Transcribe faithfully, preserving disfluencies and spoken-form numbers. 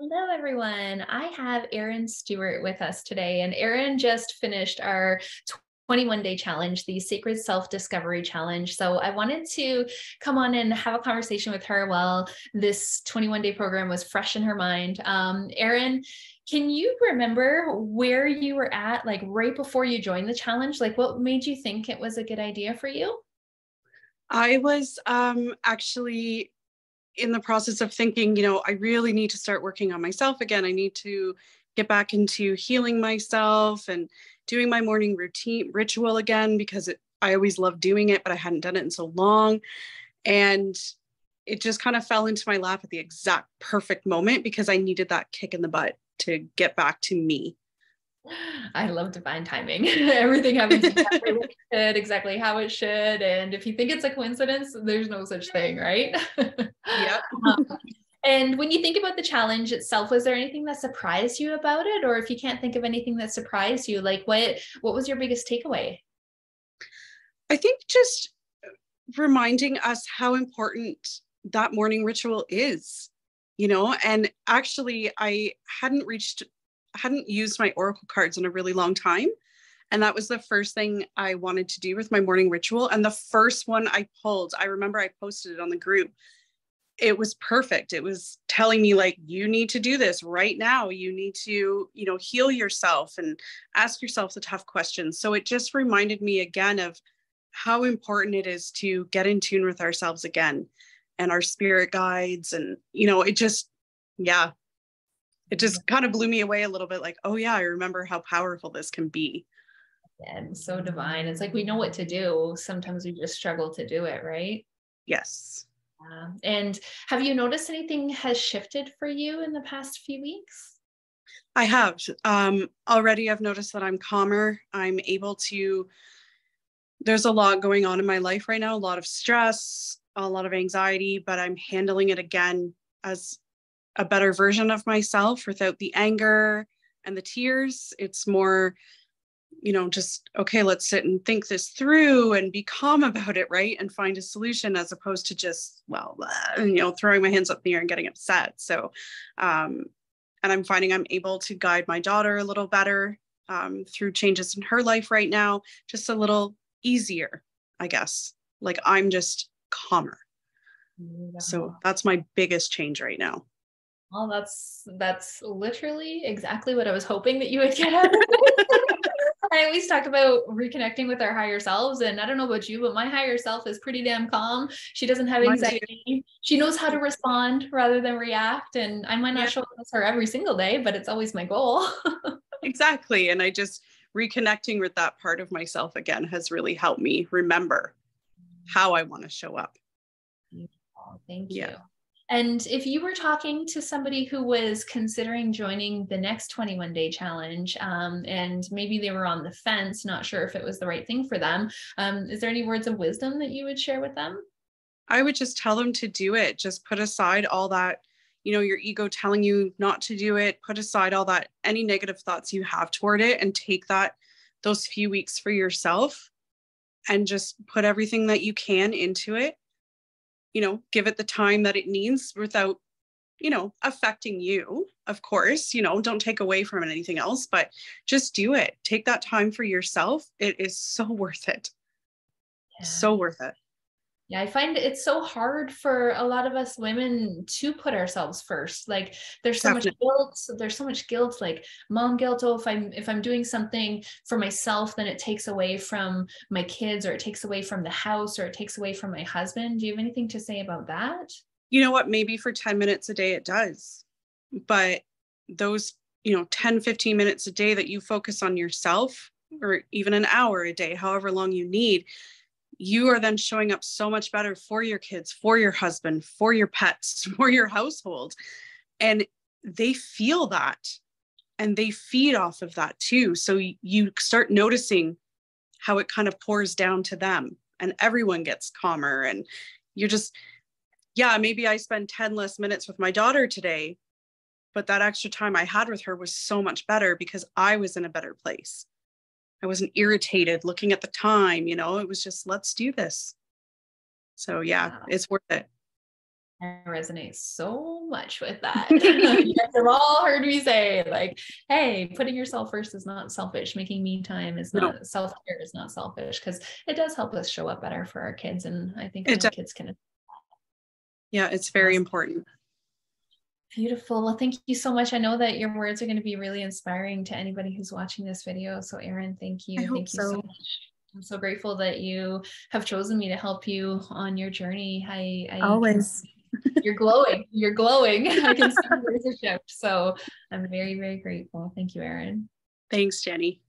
Hello, everyone. I have Erin Stewart with us today, and Erin just finished our twenty-one day challenge, the Sacred Self Discovery Challenge. So I wanted to come on and have a conversation with her while this twenty-one day program was fresh in her mind. Um, Erin, can you remember where you were at, like right before you joined the challenge? Like, what made you think it was a good idea for you? I was um, actually in the process of thinking, you know, I really need to start working on myself again. I need to get back into healing myself and doing my morning routine ritual again, because it, I always loved doing it, but I hadn't done it in so long. And it just kind of fell into my lap at the exact perfect moment, because I needed that kick in the butt to get back to me. I love divine timing. Everything happens exactly, what it should, exactly how it should. And if you think it's a coincidence, there's no such thing, right? Yep. um, and when you think about the challenge itself, was there anything that surprised you about it? Or if you can't think of anything that surprised you, like what, what was your biggest takeaway? I think just reminding us how important that morning ritual is, you know, and actually I hadn't reached I hadn't used my Oracle cards in a really long time. And that was the first thing I wanted to do with my morning ritual. And the first one I pulled, I remember I posted it on the group. It was perfect. It was telling me, like, you need to do this right now. You need to, you know, heal yourself and ask yourself the tough questions. So it just reminded me again of how important it is to get in tune with ourselves again and our spirit guides. And, you know, it just, yeah. It just kind of blew me away a little bit, like, oh yeah, I remember how powerful this can be. And so divine. It's like, we know what to do. Sometimes we just struggle to do it, right? Yes. Um, and have you noticed anything has shifted for you in the past few weeks? I have. Um, already I've noticed that I'm calmer. I'm able to, there's a lot going on in my life right now, a lot of stress, a lot of anxiety, but I'm handling it again as a better version of myself without the anger and the tears. It's more, you know, just, okay, let's sit and think this through and be calm about it, right? And find a solution, as opposed to just, well, you know, throwing my hands up in the air and getting upset. So, um, and I'm finding I'm able to guide my daughter a little better um, through changes in her life right now, just a little easier, I guess. Like, I'm just calmer. Yeah. So that's my biggest change right now. Well, that's, that's literally exactly what I was hoping that you would get out of it. I always talk about reconnecting with our higher selves, and I don't know about you, but my higher self is pretty damn calm. She doesn't have anxiety. She knows how to respond rather than react. And I might not yeah. show up with her every single day, but it's always my goal. Exactly. And I just reconnecting with that part of myself again has really helped me remember how I want to show up. Beautiful. Thank you. Yeah. And if you were talking to somebody who was considering joining the next twenty-one day challenge, um, and maybe they were on the fence, not sure if it was the right thing for them, um, is there any words of wisdom that you would share with them? I would just tell them to do it. Just put aside all that, you know, your ego telling you not to do it. Put aside all that, any negative thoughts you have toward it, and take that, those few weeks for yourself, and just put everything that you can into it. You know, give it the time that it needs without, you know, affecting you, of course. You know, don't take away from anything else, but just do it. Take that time for yourself. It is so worth it. Yeah. So worth it. Yeah, I find it's so hard for a lot of us women to put ourselves first. Like, there's so Definitely. much guilt. So there's so much guilt, like mom guilt. Oh, if I'm, if I'm doing something for myself, then it takes away from my kids, or it takes away from the house, or it takes away from my husband. Do you have anything to say about that? You know what? Maybe for ten minutes a day it does, but those, you know, ten, fifteen minutes a day that you focus on yourself, or even an hour a day, however long you need, you are then showing up so much better for your kids, for your husband, for your pets, for your household. And they feel that, and they feed off of that too. So you start noticing how it kind of pours down to them, and everyone gets calmer. And you're just, yeah, maybe I spend ten less minutes with my daughter today, but that extra time I had with her was so much better, because I was in a better place. I wasn't irritated looking at the time, you know, it was just, let's do this. So yeah, wow. It's worth it. I resonate so much with that. You guys have all heard me say, like, hey, putting yourself first is not selfish. Making me time is not no. self-care is not selfish, because it does help us show up better for our kids. And I think it kids can. Yeah, it's very important. Beautiful. Well, thank you so much. I know that your words are going to be really inspiring to anybody who's watching this video. So Erin, thank you. I hope thank you so, so much. I'm so grateful that you have chosen me to help you on your journey. I, I always. You're glowing. You're glowing. I can see the shift. So I'm very, very grateful. Thank you, Erin. Thanks, Jenny.